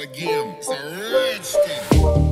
again. It's a red stick.